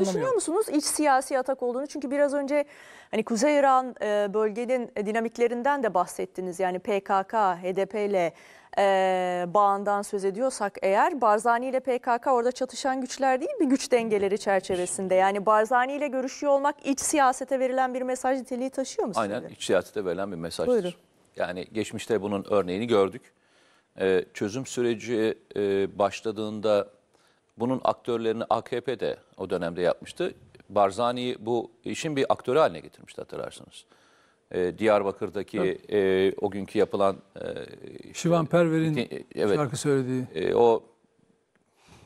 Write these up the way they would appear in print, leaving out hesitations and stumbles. Düşünüyor musunuz iç siyasi atak olduğunu? Çünkü biraz önce hani Kuzey İran bölgenin dinamiklerinden de bahsettiniz. Yani PKK, HDP ile bağından söz ediyorsak eğer, Barzani ile PKK orada çatışan güçler değil mi güç dengeleri çerçevesinde? Yani Barzani ile görüşüyor olmak iç siyasete verilen bir mesaj niteliği taşıyor mu? Aynen, iç siyasete verilen bir mesajdır. Buyurun. Yani geçmişte bunun örneğini gördük. Çözüm süreci başladığında... Bunun aktörlerini AKP de o dönemde yapmıştı. Barzani'yi bu işin bir aktörü haline getirmişti, hatırlarsınız. Diyarbakır'daki o günkü yapılan... Şivan Perver'in şarkı söylediği. O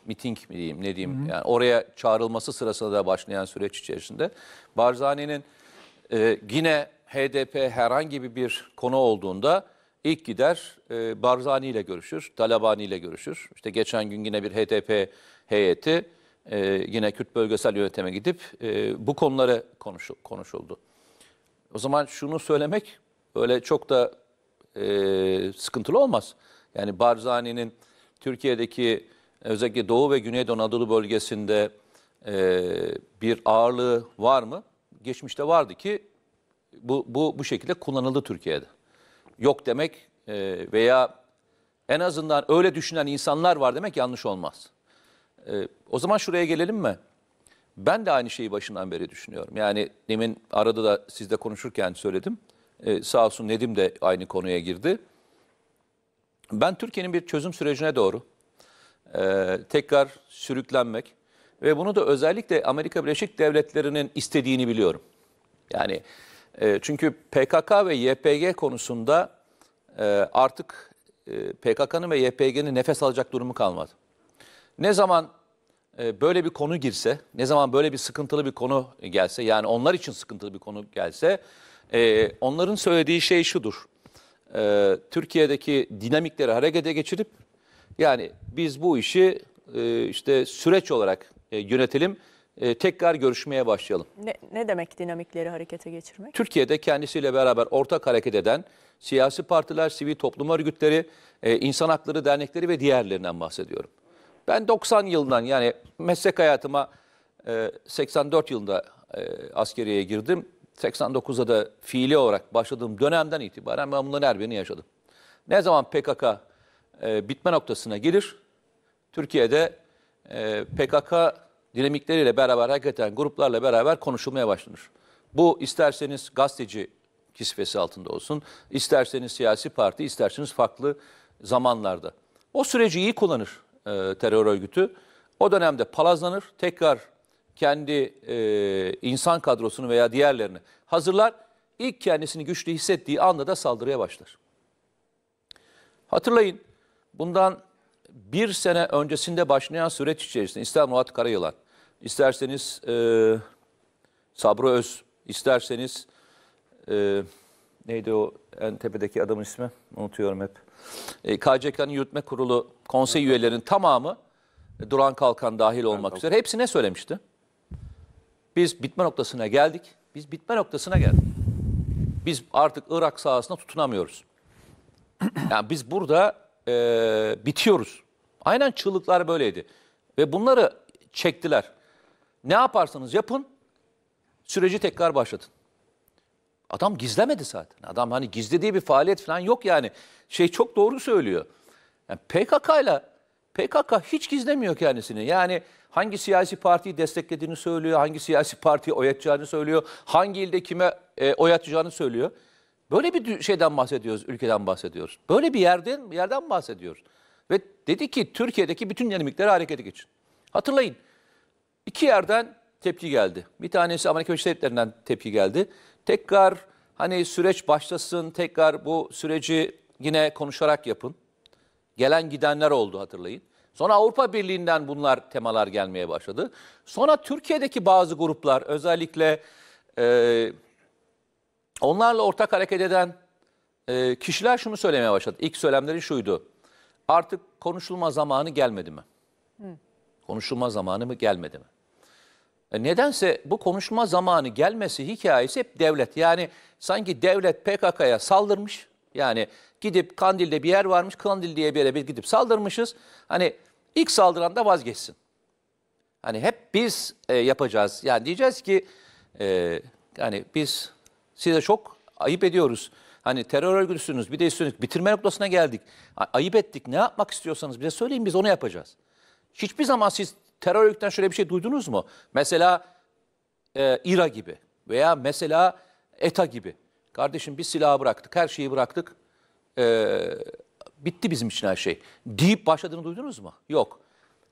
miting mi diyeyim, ne diyeyim. Hı-hı. Yani oraya çağrılması sırasında da başlayan süreç içerisinde Barzani'nin yine HDP herhangi bir konu olduğunda... İlk gider Barzani ile görüşür, Talabani ile görüşür. İşte geçen gün yine bir HDP heyeti yine Kürt bölgesel yönetime gidip bu konuları konuşuldu. O zaman şunu söylemek öyle çok da sıkıntılı olmaz. Yani Barzani'nin Türkiye'deki özellikle Doğu ve Güneydoğu Anadolu bölgesinde bir ağırlığı var mı? Geçmişte vardı ki bu şekilde kullanıldı Türkiye'de. Yok demek veya en azından öyle düşünen insanlar var demek yanlış olmaz. O zaman şuraya gelelim mi? Ben de aynı şeyi başından beri düşünüyorum. Yani demin arada da sizle konuşurken söyledim. Sağ olsun Nedim de aynı konuya girdi. Ben Türkiye'nin bir çözüm sürecine doğru tekrar sürüklenmek ve bunu da özellikle Amerika Birleşik Devletleri'nin istediğini biliyorum. Yani... Çünkü PKK ve YPG konusunda artık PKK'nın ve YPG'nin nefes alacak durumu kalmadı. Ne zaman böyle bir konu girse, ne zaman böyle bir sıkıntılı bir konu gelse, yani onlar için sıkıntılı bir konu gelse, onların söylediği şey şudur. Türkiye'deki dinamikleri harekete geçirip, yani biz bu işi işte süreç olarak yönetelim, tekrar görüşmeye başlayalım. Ne demek dinamikleri harekete geçirmek? Türkiye'de kendisiyle beraber ortak hareket eden siyasi partiler, sivil toplum örgütleri, insan hakları dernekleri ve diğerlerinden bahsediyorum. Ben 90 yılından yani meslek hayatıma 84 yılında askeriyeye girdim. 89'da da fiili olarak başladığım dönemden itibaren ben bunların her birini yaşadım. Ne zaman PKK bitme noktasına gelir, Türkiye'de PKK... dinamikleriyle beraber, hakikaten gruplarla beraber konuşulmaya başlanır. Bu isterseniz gazeteci kisvesi altında olsun, isterseniz siyasi parti, isterseniz farklı zamanlarda. O süreci iyi kullanır terör örgütü. O dönemde palazlanır, tekrar kendi insan kadrosunu veya diğerlerini hazırlar. İlk kendisini güçlü hissettiği anda da saldırıya başlar. Hatırlayın, bundan bir sene öncesinde başlayan süreç içerisinde ister Murat Karayılan, İsterseniz Sabra Öz, isterseniz neydi o en tepedeki adamın ismi? Unutuyorum hep. KCK'nın Yürütme Kurulu konsey üyelerinin tamamı, Duran Kalkan dahil olmak üzere, hepsi ne söylemişti? Biz bitme noktasına geldik. Biz bitme noktasına geldik. Biz artık Irak sahasına tutunamıyoruz. Yani biz burada bitiyoruz. Aynen çığlıklar böyleydi. Ve bunları çektiler. Ne yaparsanız yapın, süreci tekrar başlatın. Adam gizlemedi zaten. Adam hani gizlediği bir faaliyet falan yok yani. Şey çok doğru söylüyor. Yani PKK hiç gizlemiyor kendisini. Yani hangi siyasi partiyi desteklediğini söylüyor, hangi siyasi partiyi oy atacağını söylüyor, hangi ilde kime oy atacağını söylüyor. Böyle bir şeyden bahsediyoruz, ülkeden bahsediyoruz. Böyle bir yerden bahsediyoruz. Ve dedi ki Türkiye'deki bütün dinamikleri harekete geçin. Hatırlayın, iki yerden tepki geldi. Bir tanesi Amerika Birleşik Devletleri'nden tepki geldi. Tekrar hani süreç başlasın, tekrar bu süreci yine konuşarak yapın. Gelen gidenler oldu, hatırlayın. Sonra Avrupa Birliği'nden bunlar temalar gelmeye başladı. Sonra Türkiye'deki bazı gruplar, özellikle... onlarla ortak hareket eden kişiler şunu söylemeye başladı. İlk söylemleri şuydu. Artık konuşulma zamanı gelmedi mi? Hı. Konuşulma zamanı mı gelmedi mi? Nedense bu konuşulma zamanı gelmesi hikayesi hep devlet. Yani sanki devlet PKK'ya saldırmış. Yani gidip Kandil'de bir yer varmış. Kandil diye bir yere gidip saldırmışız. Hani ilk saldıran da vazgeçsin. Hani hep biz yapacağız. Yani diyeceğiz ki yani biz size çok ayıp ediyoruz. Hani terör örgütüsünüz, bir de üstünlük bitirme noktasına geldik. Ayıp ettik. Ne yapmak istiyorsanız bize söyleyin, biz onu yapacağız. Hiçbir zaman siz terör örgütten şöyle bir şey duydunuz mu? Mesela İRA gibi veya mesela ETA gibi. Kardeşim biz silahı bıraktık, her şeyi bıraktık. Bitti bizim için her şey. Deyip başladığını duydunuz mu? Yok.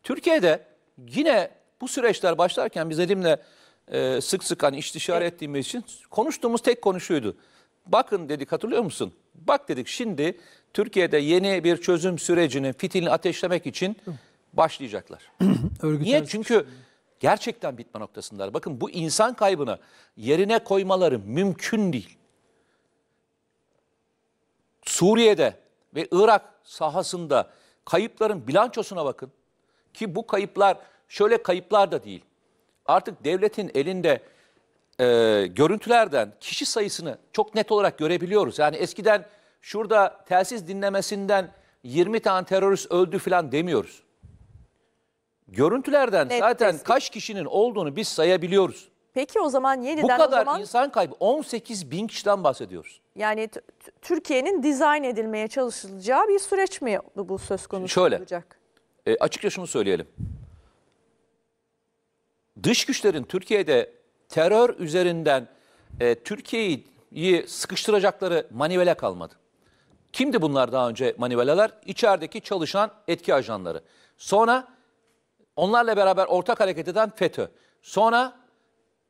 Türkiye'de yine bu süreçler başlarken biz Nedim'le sık sık hani istişare ettiğimiz için konuştuğumuz tek konu şuydu. Bakın dedik, hatırlıyor musun? Bak dedik, şimdi Türkiye'de yeni bir çözüm sürecinin fitilini ateşlemek için başlayacaklar. Niye? Çünkü gerçekten bitme noktasındalar. Bakın bu insan kaybını yerine koymaları mümkün değil. Suriye'de ve Irak sahasında kayıpların bilançosuna bakın. Ki bu kayıplar şöyle kayıplar da değil. Artık devletin elinde görüntülerden kişi sayısını çok net olarak görebiliyoruz. Yani eskiden şurada telsiz dinlemesinden 20 tane terörist öldü falan demiyoruz. Görüntülerden net zaten tespit. Kaç kişinin olduğunu biz sayabiliyoruz. Peki o zaman yeniden... Bu kadar o zaman, insan kaybı, 18.000 kişiden bahsediyoruz. Yani Türkiye'nin dizayn edilmeye çalışılacağı bir süreç mi bu söz konusu olacak? Şöyle, açıkça şunu söyleyelim. Dış güçlerin Türkiye'de terör üzerinden Türkiye'yi sıkıştıracakları manivela kalmadı. Kimdi bunlar daha önce manivelalar? İçerideki çalışan etki ajanları. Sonra onlarla beraber ortak hareket eden FETÖ. Sonra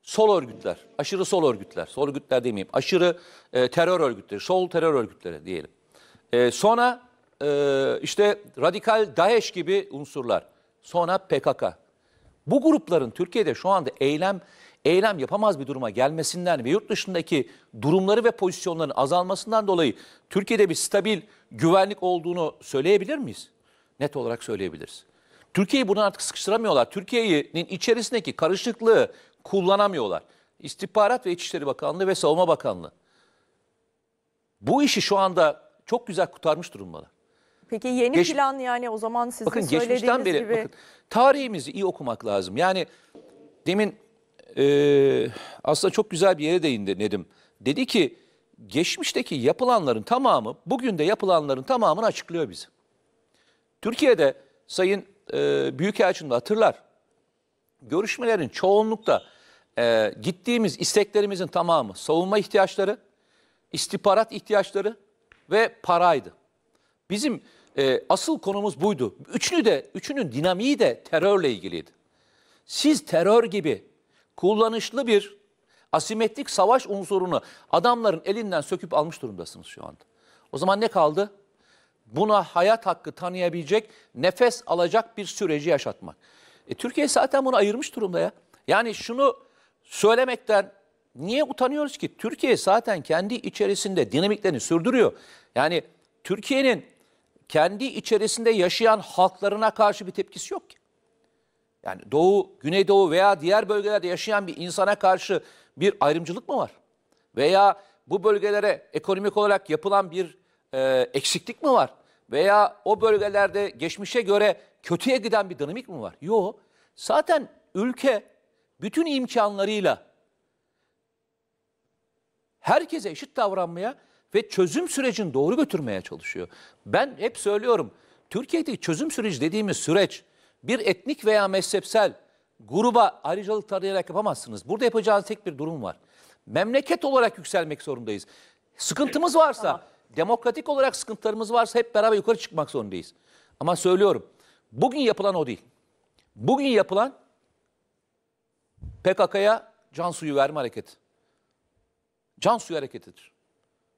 sol örgütler, aşırı sol örgütler. Sol örgütler demeyeyim, aşırı terör örgütleri, sol terör örgütleri diyelim. Sonra işte radikal Daesh gibi unsurlar. Sonra PKK. Bu grupların Türkiye'de şu anda eylem yapamaz bir duruma gelmesinden ve yurt dışındaki durumları ve pozisyonların azalmasından dolayı Türkiye'de bir stabil güvenlik olduğunu söyleyebilir miyiz? Net olarak söyleyebiliriz. Türkiye'yi buradan artık sıkıştıramıyorlar. Türkiye'nin içerisindeki karışıklığı kullanamıyorlar. İstihbarat ve İçişleri Bakanlığı ve Savunma Bakanlığı. Bu işi şu anda çok güzel kurtarmış durumdalar. Peki yeni plan, yani o zaman sizin bakın, söylediğiniz geçmişten beri, gibi. Bakın, tarihimizi iyi okumak lazım. Yani demin aslında çok güzel bir yere değindi Nedim. Dedi ki geçmişteki yapılanların tamamı, bugün de yapılanların tamamını açıklıyor bizi. Türkiye'de Sayın Büyükelçin de hatırlar. Görüşmelerin çoğunlukta gittiğimiz isteklerimizin tamamı savunma ihtiyaçları, istihbarat ihtiyaçları ve paraydı. Bizim asıl konumuz buydu. Üçünün dinamiği de terörle ilgiliydi. Siz terör gibi kullanışlı bir asimetrik savaş unsurunu adamların elinden söküp almış durumdasınız şu anda. O zaman ne kaldı? Buna hayat hakkı tanıyabilecek, nefes alacak bir süreci yaşatmak. Türkiye zaten bunu ayırmış durumda ya. Yani şunu söylemekten niye utanıyoruz ki? Türkiye zaten kendi içerisinde dinamiklerini sürdürüyor. Yani Türkiye'nin kendi içerisinde yaşayan halklarına karşı bir tepkisi yok ki. Yani Doğu, Güneydoğu veya diğer bölgelerde yaşayan bir insana karşı bir ayrımcılık mı var? Veya bu bölgelere ekonomik olarak yapılan bir eksiklik mi var? Veya o bölgelerde geçmişe göre kötüye giden bir dinamik mi var? Yok. Zaten ülke bütün imkanlarıyla herkese eşit davranmaya ve çözüm sürecini doğru götürmeye çalışıyor. Ben hep söylüyorum, Türkiye'deki çözüm süreci dediğimiz süreç bir etnik veya mezhepsel gruba ayrıcalık tanıyarak yapamazsınız. Burada yapacağınız tek bir durum var. Memleket olarak yükselmek zorundayız. Sıkıntımız varsa, demokratik olarak sıkıntılarımız varsa hep beraber yukarı çıkmak zorundayız. Ama söylüyorum, bugün yapılan o değil. Bugün yapılan PKK'ya can suyu verme hareketi. Can suyu hareketidir.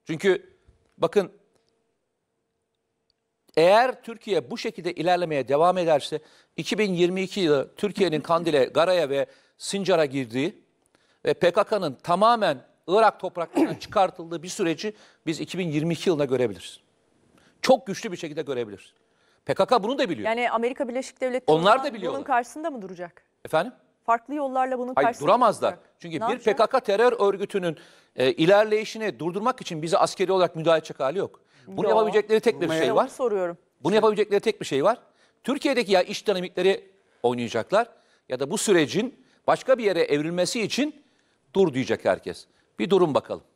Çünkü bakın, eğer Türkiye bu şekilde ilerlemeye devam ederse 2022 yılı Türkiye'nin Kandil'e, Gara'ya ve Sincar'a girdiği ve PKK'nın tamamen Irak topraklarından çıkartıldığı bir süreci biz 2022 yılına görebiliriz. Çok güçlü bir şekilde görebiliriz. PKK bunu da biliyor. Yani Amerika Birleşik Devletleri onlar da biliyor. Bunun karşısında mı duracak? Efendim? Farklı yollarla bunun karşısında duramazlar. Duracak. Çünkü ne bir yapacak? PKK terör örgütünün ilerleyişini durdurmak için bize askeri olarak müdahale edecek hali yok. Bunu yapabilecekleri tek bir şey var. Soruyorum. Bunu yapabilecekleri tek bir şey var. Türkiye'deki ya iş dinamikleri oynayacaklar ya da bu sürecin başka bir yere evrilmesi için dur diyecek herkes. Bir durun bakalım.